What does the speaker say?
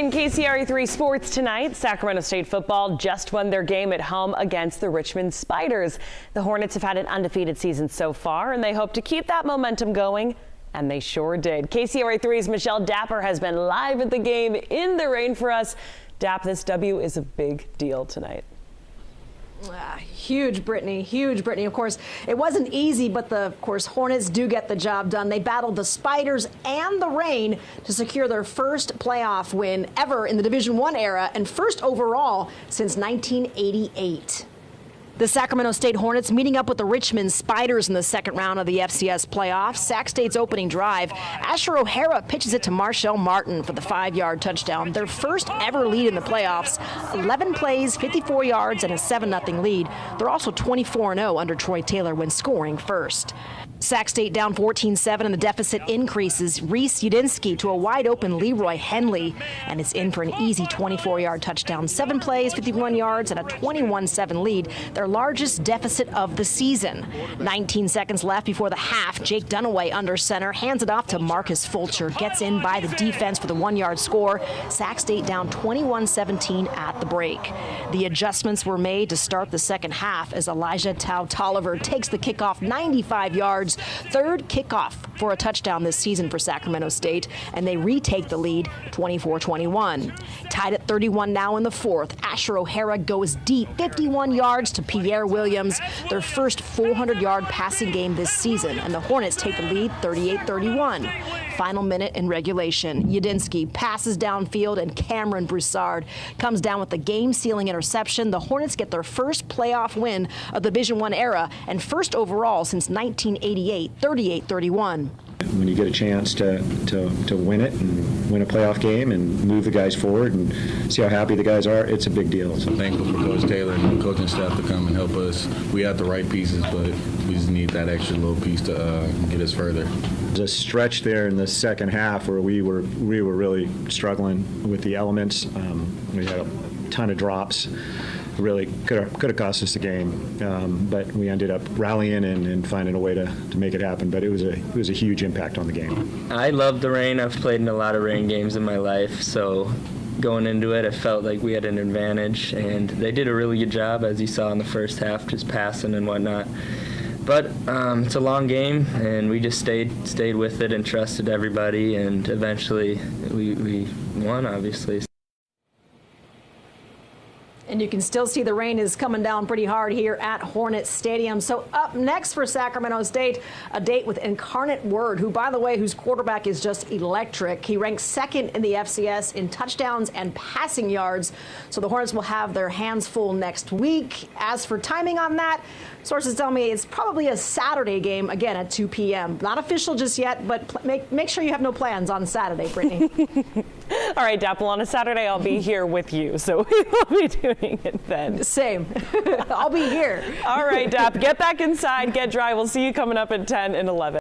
In KCRA3 sports tonight, Sacramento State football just won their game at home against the Richmond Spiders. The Hornets have had an undefeated season so far, and they hope to keep that momentum going, and they sure did. KCRA3's Michelle Dapper has been live at the game in the rain for us. Dap, this W is a big deal tonight. Huge, Brittany. Huge, Brittany. Of course, it wasn't easy, but of course, Hornets do get the job done. They battled the Spiders and the rain to secure their first playoff win ever in the Division I era and first overall since 1988. The Sacramento State Hornets meeting up with the Richmond Spiders in the second round of the FCS playoffs. Sac State's opening drive, Asher O'Hara pitches it to Marshall Martin for the 5-yard touchdown. Their first ever lead in the playoffs, 11 plays, 54 yards, and a 7-0 lead. They're also 24-0 under Troy Taylor when scoring first. Sac State down 14-7 and the deficit increases. Reese Udinski to a wide-open Leroy Henley, and it's in for an easy 24-yard touchdown. 7 plays, 51 yards, and a 21-7 lead. Their largest deficit of the season. 19 seconds left before the half. Jake Dunaway under center, hands it off to Marcus Fulcher. Gets in by the defense for the 1-yard score. Sac State down 21-17 at the break. The adjustments were made to start the second half as Elijah Tau Tolliver takes the kickoff 95 yards. Third kickoff for a touchdown this season for Sacramento State, and they retake the lead 24-21. Tied at 31 now in the fourth. Asher O'Hara goes deep, 51 yards to Pierre Williams, their first 400-yard passing game this season, and the Hornets take the lead 38-31. Final minute in regulation. Udinski passes downfield, and Cameron Broussard comes down with the game-sealing interception. The Hornets get their first playoff win of the Division I era and first overall since 1988. 38-31. When you get a chance to win it and win a playoff game and move the guys forward and see how happy the guys are, it's a big deal. So I'm thankful for Coach Taylor and the coaching staff to come and help us. We have the right pieces, but we just need that extra little piece to get us further. There's a stretch there in the second half where we were really struggling with the elements. We had a ton of drops. Really could have cost us the game, but we ended up rallying and finding a way to make it happen. But it was a huge impact on the game. I love the rain. I've played in a lot of rain games in my life, so going into it, I felt like we had an advantage, and they did a really good job, as you saw in the first half, just passing and whatnot. But it's a long game, and we just stayed with it and trusted everybody, and eventually we won, obviously. And you can still see the rain is coming down pretty hard here at Hornet Stadium. So up next for Sacramento State, a date with Incarnate Word, who, by the way, whose quarterback is just electric. He ranks second in the FCS in touchdowns and passing yards. So the Hornets will have their hands full next week. As for timing on that, sources tell me it's probably a Saturday game, again, at 2 p.m. Not official just yet, but make sure you have no plans on Saturday, Brittany. All right, Dapple, on a Saturday, I'll be here with you, so we will be doing it then. Same. I'll be here. All right, Dap, get back inside, get dry. We'll see you coming up at 10 and 11.